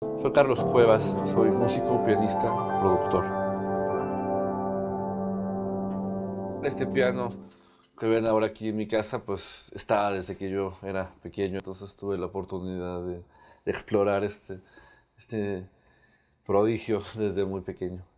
Soy Carlos Cuevas, soy músico, pianista, productor. Este piano que ven ahora aquí en mi casa, pues está desde que yo era pequeño. Entonces tuve la oportunidad de explorar este prodigio desde muy pequeño.